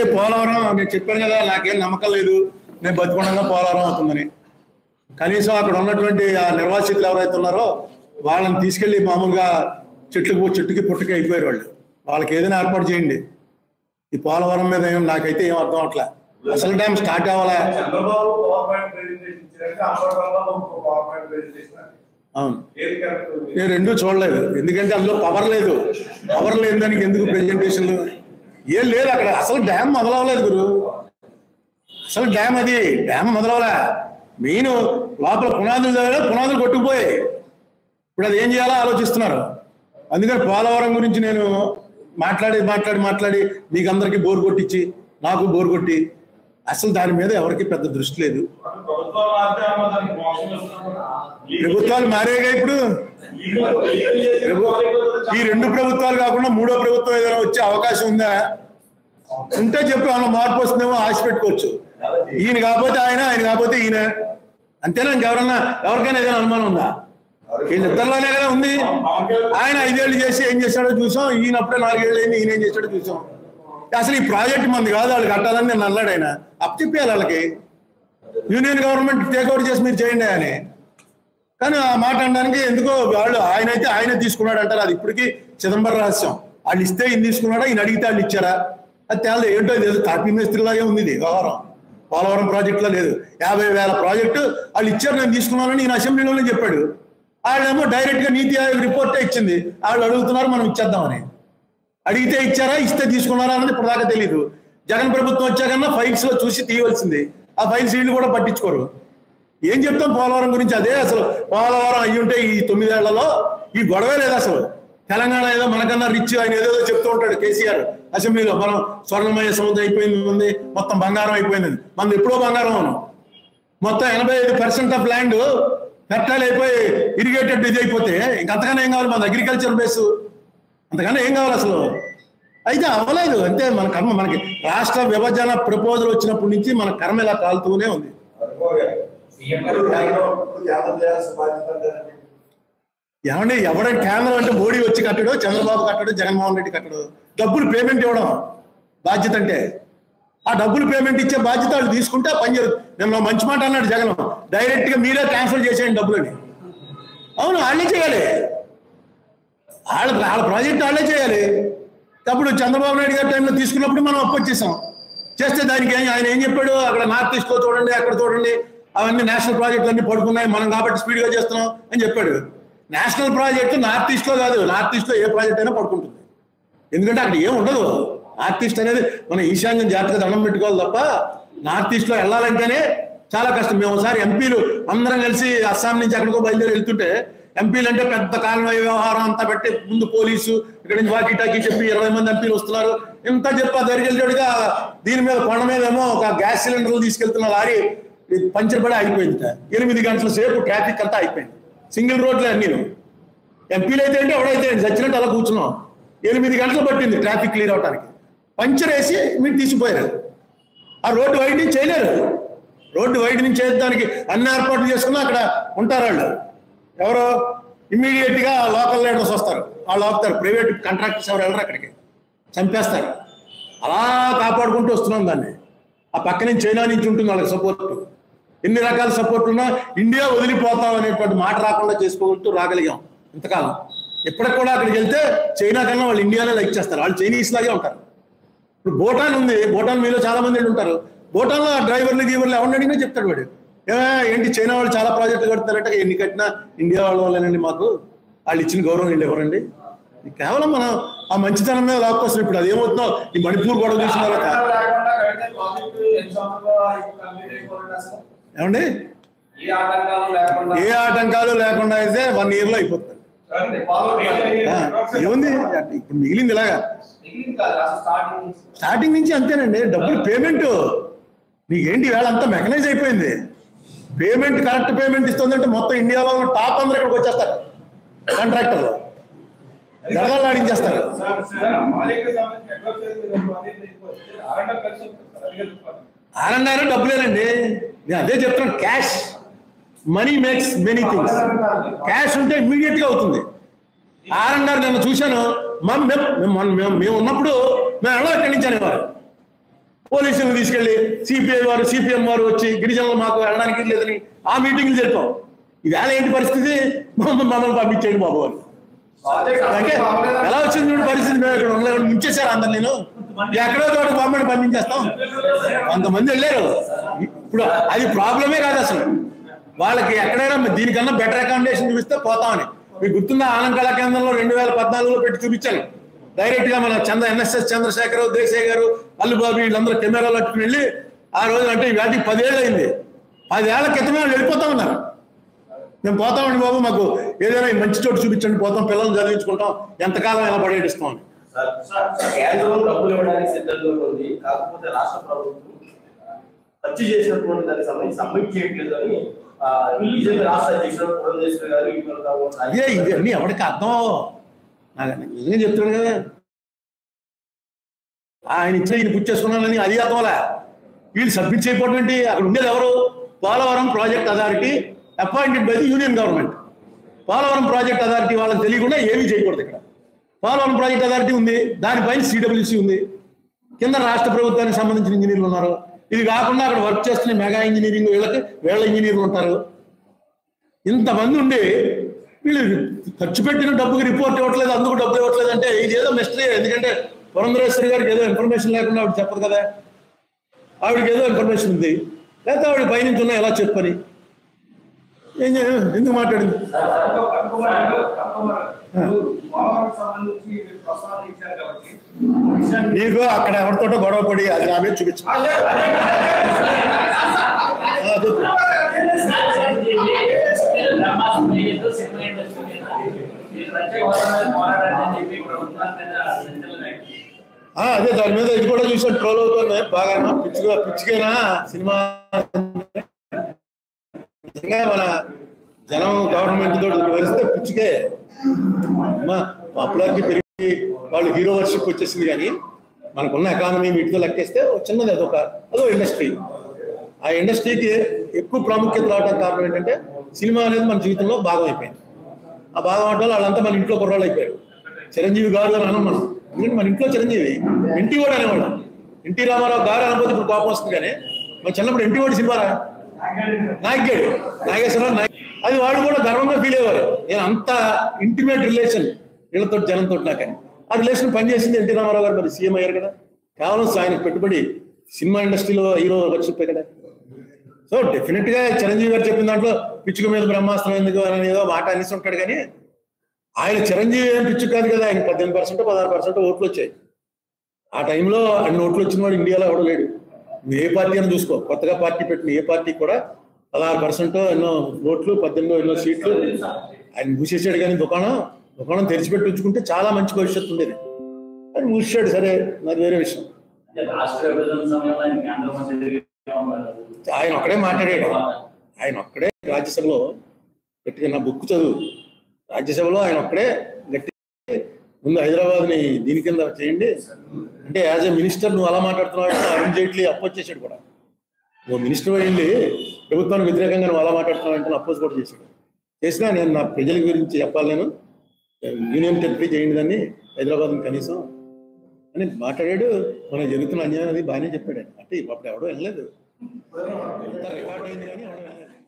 ఏంటి పోలవరం నేను చెప్పాను కదా నాకేం నమ్మకం లేదు నేను బతుకుండగా పోలవరం అవుతుందని. కనీసం అక్కడ ఉన్నటువంటి ఆ నిర్వాసితులు ఎవరైతే ఉన్నారో వాళ్ళని తీసుకెళ్ళి మామూలుగా చెట్టుకి పుట్టుకి అయిపోయారు వాళ్ళు. వాళ్ళకి ఏదైనా ఏర్పాటు చేయండి. ఈ పోలవరం మీద ఏం నాకైతే ఏం అర్థం అవట్లా. అసలు టైం స్టార్ట్ అవ్వాలా? అవును, నేను రెండూ చూడలేదు. ఎందుకంటే అందులో పవర్ లేదు దానికి ఎందుకు ప్రెజెంటేషన్లు ఏం లేదు అక్కడ. అసలు డ్యామ్ మొదలవలేదు గురు, అసలు డ్యామ్ అది డ్యామ్ మొదలవలే. మెయిన్ లోపల పునాదులు కొట్టుకుపోయాయి. ఇప్పుడు అది ఏం చేయాలో ఆలోచిస్తున్నారు. అందుకని పోలవరం గురించి నేను మాట్లాడి మీకు అందరికీ బోర్ కొట్టించి నాకు బోర్ కొట్టి అసలు దాని మీద ఎవరికి పెద్ద దృష్టి లేదు. ప్రభుత్వాలు మారేగా ఇప్పుడు. ఈ రెండు ప్రభుత్వాలు కాకుండా మూడో ప్రభుత్వం ఏదైనా వచ్చే అవకాశం ఉందా? ఉంటే చెప్పి అలా మార్పు వస్తుందేమో ఆశ పెట్టుకోవచ్చు. ఈయన కాకపోతే ఆయన కాకపోతే ఈయన, అంతేనా? ఎవరికైనా ఏదైనా అనుమానం ఉందా? వీళ్ళిద్దరిలోనే కదా ఉంది. ఆయన 5 ఏళ్ళు చేసి ఏం చేశాడో చూసాం, ఈయనప్పుడే 4 ఏళ్ళు అయింది ఈయన ఏం చేశాడో చూసాం. అసలు ఈ ప్రాజెక్ట్ మంది కాదు, వాళ్ళు కట్టాలని నేను అన్నాడు. ఆయన అప్పచెప్పేయాలి వాళ్ళకి, యూనియన్ గవర్నమెంట్ టేక్ ఓవర్ చేసి మీరు చేయండి అని. కానీ ఆ మాట అనడానికి ఎందుకో వాళ్ళు ఆయనే తీసుకున్నాడు అంటారు. అది ఇప్పటికీ చిదంబరం రహస్యం. వాళ్ళు ఇస్తే ఈయన తీసుకున్నాడా, ఈయన అడిగితే వాళ్ళు ఇచ్చారా, అది తేలదు. ఏంటో ఇది తాపీ మేస్త్రిలాగే ఉంది ఇది వ్యవహారం. పోలవరం ప్రాజెక్టులో లేదు. 50,000 ప్రాజెక్టు వాళ్ళు ఇచ్చారు, నేను తీసుకున్నానని ఈయన అసెంబ్లీలోనే చెప్పాడు. వాళ్ళేమో డైరెక్ట్గా నీతి ఆయోగ్ రిపోర్టే ఇచ్చింది. వాళ్ళు అడుగుతున్నారు మనం ఇచ్చేద్దామని. అడిగితే ఇచ్చారా, ఇస్తే తీసుకున్నారా అన్నది ఇప్పటిదాకా తెలియదు. జగన్ ప్రభుత్వం వచ్చాకన్నా ఫైల్స్లో చూసి తీయవలసింది. ఆ ఫైల్స్ వీళ్ళు కూడా పట్టించుకోరు. ఏం చెప్తాం పోలవరం గురించి? అదే అసలు పోలవరం అయ్యుంటే ఈ 9 ఏళ్లలో ఈ గొడవే లేదు అసలు. తెలంగాణ ఏదో మనకన్నా రిచ్, ఆయన ఏదో చెప్తూ ఉంటాడు కేసీఆర్ అసెంబ్లీలో, మనం స్వర్ణమయ సముద్రం అయిపోయింది, మొత్తం బంగారం అయిపోయింది. మనం ఎప్పుడో బంగారం అను. మొత్తం 85% ఆఫ్ ల్యాండ్ హెక్టార్లు అయిపోయి ఇరిగేటెడ్ ఇది అయిపోతే ఇంకంతకన్నా ఏం కావాలి? మన అగ్రికల్చర్ బేస్, అంతకన్నా ఏం కావాలి అసలు? అయితే అవ్వలేదు, అంతే మన కర్మ. మనకి రాష్ట్ర విభజన ప్రపోజల్ వచ్చినప్పటి నుంచి మన కర్మ ఇలా కాలుతూనే ఉంది. ఏమంటే ఎవరైనా కేంద్రం అంటే మోడీ వచ్చి కట్టడు, చంద్రబాబు కట్టడు, జగన్మోహన్ రెడ్డి కట్టడు. డబ్బులు పేమెంట్ ఇవ్వడం బాధ్యత. అంటే ఆ డబ్బులు పేమెంట్ ఇచ్చే బాధ్యత వాళ్ళు తీసుకుంటే పని జరుగుతుంది. నేను మంచి మాట అన్నాడు జగన్, డైరెక్ట్గా మీరే ట్రాన్స్ఫర్ చేసేయండి డబ్బులని. అవును, వాళ్ళే చేయాలి. వాళ్ళ ప్రాజెక్ట్ వాళ్ళే చేయాలి. అప్పుడు చంద్రబాబు నాయుడు గారి టైంలో తీసుకున్నప్పుడు మనం అప్పొచ్చేసాం. చేస్తే దానికి ఆయన ఏం చెప్పాడు? అక్కడ నార్త్ ఈస్ట్లో చూడండి, అక్కడ చూడండి, అవన్నీ నేషనల్ ప్రాజెక్టులు అన్నీ పడుకున్నాయి, మనం కాబట్టి స్పీడ్గా చేస్తున్నాం అని చెప్పాడు. నేషనల్ ప్రాజెక్టు నార్త్ ఈస్ట్లో కాదు, నార్త్ ఈస్ట్లో ఏ ప్రాజెక్ట్ అయినా పడుకుంటుంది. ఎందుకంటే అక్కడ ఏం ఉండదు. నార్త్ ఈస్ట్ అనేది మనం ఈశాన్యం జాగ్రత్తగా దండం పెట్టుకోవాలి తప్ప నార్త్ ఈస్ట్లో వెళ్ళాలంటేనే చాలా కష్టం. మేము ఒకసారి ఎంపీలు అందరం కలిసి అస్సాం నుంచి అక్కడికో బయలుదేరి వెళ్తుంటే ఎంపీలు అంటే పెద్ద కాలువ వ్యవహారం అంతా పెట్టి ముందు పోలీసు ఇక్కడ నుంచి వాకి టాకి చెప్పి 20 మంది ఎంపీలు వస్తున్నారు. ఇంత చెప్పి ఆ దరికెళ్ళేడుగా దీని మీద కొండ మీద ఏమో ఒక గ్యాస్ సిలిండర్లు తీసుకెళ్తున్న లారీ పంచర్ పడి ఆగిపోయింది. 8 గంటల సేపు ట్రాఫిక్ అంతా అయిపోయింది. సింగిల్ రోడ్లే అన్నీ. ఎంపీలు అయితే అంటే ఎవడైతే చచ్చినట్టు అలా కూర్చున్నాం. 8 గంటలు పట్టింది ట్రాఫిక్ క్లియర్ అవడానికి. పంచర్ వేసి మీరు తీసిపోయారు. ఆ రోడ్డు వైడ్ని చేయలేరు. రోడ్డు వైడ్ని చేయడానికి అన్ని ఏర్పాట్లు చేసుకున్నా అక్కడ ఉంటారు వాళ్ళు. ఎవరో ఇమ్మీడియట్గా లోకల్ లీడర్స్ వస్తారు, వాళ్ళు ఆపుతారు. ప్రైవేట్ కాంట్రాక్టర్స్ ఎవరు వెళ్ళరు అక్కడికి, చంపేస్తారు. అలా కాపాడుకుంటూ వస్తున్నాం దాన్ని. ఆ పక్క నుంచి చైనా నుంచి ఉంటుంది వాళ్ళకి సపోర్ట్. ఎన్ని రకాల సపోర్ట్ ఉన్నా ఇండియా వదిలిపోతాం అనేటువంటి మాట రాకుండా చేసుకోగలుగుతూ రాగలిగాం ఇంతకాలం. ఇప్పటికి కూడా అక్కడికి వెళ్తే చైనా కన్నా వాళ్ళు ఇండియాలో లైక్ చేస్తారు. వాళ్ళు చైనీస్ లాగే ఉంటారు. ఇప్పుడు భూటాన్ ఉంది, భూటాన్ మీలో చాలా మంది ఉంటారు. భూటాన్లో డ్రైవర్లు గీవర్లు ఎవరిని అడిగినా చెప్తాడు వాడు, ఏంటి చైనా వాళ్ళు చాలా ప్రాజెక్టులు కడతారంటే ఎన్ని కట్టినా ఇండియా వాళ్ళేనండి, మాకు వాళ్ళు ఇచ్చిన గౌరవం ఏంటి ఎవరండి? కేవలం మనం ఆ మంచితనం మీద లాక్కొస్తాం. ఇప్పుడు అదేమవుతుందో ఈ మణిపూర్ గొడవ చూసిన తర్వాత ఏమండి, ఏ ఆటంకాలు లేకుండా అయితే 1 ఇయర్లో అయిపోతుంది. ఏముంది ఇప్పుడు మిగిలింది ఇలాగా స్టార్టింగ్ నుంచి అంతేనండి. డబ్బులు పేమెంట్ నీకేంటి వేళ అంతా మెకనైజ్ అయిపోయింది. పేమెంట్ కరెక్ట్ పేమెంట్ ఇస్తుందంటే మొత్తం ఇండియాలో టాప్ అందరూ ఇక్కడికి వచ్చేస్తారు. కాంట్రాక్టర్లు గడగలు ఆడించేస్తారు. ఆర్ఎండ్ఆర్ డబ్బులేనండి. నేను అదే చెప్తున్నాను, cash money makes many things. Cash ఉంటే ఇమ్మీడియట్గా అవుతుంది. ఆర్ఎండ్ఆర్ నేను చూశాను, మేము ఉన్నప్పుడు మేము ఎలా ఎక్కడి నుంచి అనేవారు, పోలీసుల్ని తీసుకెళ్లి సిపిఐ వారు సిపిఎం వారు వచ్చి గిరిజనులు మాకు వెళ్ళడానికి లేదని ఆ మీటింగ్లు చెప్పాం. ఇవాళ ఏంటి పరిస్థితి? మమ్మల్ని పంపించేయండి బాబు అని. ఎలా వచ్చింది పరిస్థితి? మేము ఇక్కడ ముంచేశారు అందరు. నేను ఎక్కడో తోట బొమ్మని పంపించేస్తాం. కొంతమంది వెళ్ళారు. ఇప్పుడు అది ప్రాబ్లమే కాదు అసలు. వాళ్ళకి ఎక్కడైనా దీనికన్నా బెటర్ అకామిడేషన్ చూపిస్తే పోతామని. మీకు గుర్తున్న ఆనంద కళా కేంద్రంలో 2014లో పెట్టి చూపించాను. డైరెక్ట్ గా మన ఎన్ఎస్ఎస్ చంద్రశేఖర్ దేశాయ్ గారు, అల్లుబాబు వీళ్ళందరూ కెమెరాలు పట్టుకుని వెళ్ళి ఆ రోజు అంటే వాటికి 10 ఏళ్ళు అయింది. 10 ఏళ్ల క్రితమే వాళ్ళు వెళ్ళిపోతా ఉన్నారు. మేము పోతామండి బాబు, మాకు ఏదైనా మంచి చోటు చూపించండి, పోతాం, పిల్లల్ని చదివించుకుంటాం, ఎంతకాలం ఇలా పడేటిస్తాం. ఇవన్నీ ఎవరికి అర్థం ఏం చెప్తాడు కదా. ఆయన ఇచ్చిన ఈయన పుచ్చేసుకున్నానని అది అర్థంలా. వీళ్ళు సబ్మిట్ చేయకపోవడం ఏంటి? అక్కడ ఉండేది ఎవరు? Polavaram project authority appointed by the union government. Polavaram project authority వాళ్ళకి తెలియకుండా ఏమీ చేయకూడదు. ఇక్కడ పోలవరం ప్రాజెక్ట్ అథారిటీ ఉంది, దానిపైన సిడబ్ల్యూసీ ఉంది, కింద రాష్ట్ర ప్రభుత్వానికి సంబంధించిన ఇంజనీర్లు ఉన్నారు. ఇది కాకుండా అక్కడ వర్క్ చేస్తున్న మెగా ఇంజనీరింగ్ వీళ్ళకి వేళ ఇంజనీర్లు ఉంటారు. ఇంతమంది ఉండి వీళ్ళు ఖర్చు పెట్టిన డబ్బుకి రిపోర్ట్ ఇవ్వట్లేదు, అందుకు డబ్బులు ఇవ్వట్లేదు అంటే ఇదేదో మిస్టరీ. ఎందుకంటే పురంధరేశ్వరి గారికి ఏదో ఇన్ఫర్మేషన్ లేకుండా ఆవిడ చెప్పదు కదా. ఆవిడకి ఏదో ఇన్ఫర్మేషన్ ఉంది, లేకపోతే ఆవిడ పైనుంచి ఉన్నా ఎలా చెప్పని ఎందుకు మాట్లాడింది? నీకు అక్కడ ఎవరితోటో గొడవ పడి అది నా మీద చూపించు. అదే దాని మీద ఇది కూడా చూసాను, ట్రోల్ అవుతుంది బాగా. పిచ్చిగా పిచ్చికైనా సినిమా మన జనం గవర్నమెంట్ తోటి వరిస్తే పిచ్చికే. పాపులారిటీ పెరిగి వాళ్ళు హీరో వర్షిప్ వచ్చేసింది. కానీ మనకున్న ఎకానమీ వీటితో లెక్కేస్తే చిన్నది, అదొక ఇండస్ట్రీ. ఆ ఇండస్ట్రీకి ఎక్కువ ప్రాముఖ్యత రావడానికి కారణం ఏంటంటే సినిమా అనేది మన జీవితంలో భాగం అయిపోయింది. ఆ భాగం అవడం వాళ్ళంతా మన ఇంట్లో కుర్రాళ్ళు అయిపోయారు. చిరంజీవి గారు అని అనం మనం, ఎందుకంటే మన ఇంట్లో చిరంజీవి. ఎన్టీవాడు అనేవాళ్ళం, ఎన్టీ రామారావు గారు అనకపోతే ఇప్పుడు కోపం వస్తుంది. కానీ మన చిన్నప్పుడు ఎన్టీవాడు సినిమా నాయకుడు నాగేశ్వరరావు నాయక్, అది వాళ్ళు కూడా గర్వంగా ఫీల్ అయ్యేవారు. నేను అంత ఇంటిమేట్ రిలేషన్ వీళ్ళతో జనంతో నాకని. ఆ రిలేషన్ పనిచేసింది ఎన్టీ రామారావు గారు. మరి సీఎం అయ్యారు కదా, కేవలం ఆయన పెట్టుబడి సినిమా ఇండస్ట్రీలో హీరో వర్షిప్ కదా. సో డెఫినెట్ గా చిరంజీవి గారు చెప్పిన దాంట్లో పిచ్చుక మీద బ్రహ్మాస్త్రం ఎందుకు అని ఏదో మాట అనేసి ఉంటాడు. కానీ ఆయన చిరంజీవి ఏం పిచ్చుకు కాదు కదా. ఆయన 18% 16% ఓట్లు వచ్చాయి ఆ టైంలో. అన్ని ఓట్లు వచ్చిన వాడు ఇండియాలో ఎవడో లేడు. ఏ పార్టీ అని చూసుకో, కొత్తగా పార్టీ పెట్టిన ఏ పార్టీ కూడా 16% ఎన్నో ఓట్లు, 18 ఎన్నో సీట్లు ఆయన మూసేసాడు. కానీ దుకాణం తెరిచిపెట్టి ఉంచుకుంటే చాలా మంచి భవిష్యత్తు ఉండేది. అది మూసాడు, సరే, మరి వేరే విషయం. ఆయన ఒక్కడే మాట్లాడాడు. ఆయన ఒక్కడే రాజ్యసభలో గట్టిగా, నా బుక్ చదువు, రాజ్యసభలో ఆయన ఒక్కడే గట్టి ముందు హైదరాబాద్ని దీని కింద చేయండి అంటే, యాజ్ ఎ మినిస్టర్ నువ్వు అలా మాట్లాడుతున్నావు అంటే అరుణ్ జైట్లీ అపోజ్ చేశాడు కూడా. ఓ మినిస్టర్ వెళ్ళి ప్రభుత్వానికి వ్యతిరేకంగా నువ్వు అలా మాట్లాడుతున్నావు అంటే అపోజ్ కూడా చేశాడు. చేసినా నేను నా ప్రజల గురించి చెప్పాలి, నేను యూనియన్ టెరిటరీ చేయండి దాన్ని హైదరాబాద్ని కనీసం అని మాట్లాడాడు. మనం జరుగుతున్న అన్యాయం అది బాగానే చెప్పాడు. అంటే ఇప్పుడు ఎవడో వెళ్ళలేదు, రికార్డ్ అయింది కానీ ఎవడో వెళ్ళలేదు.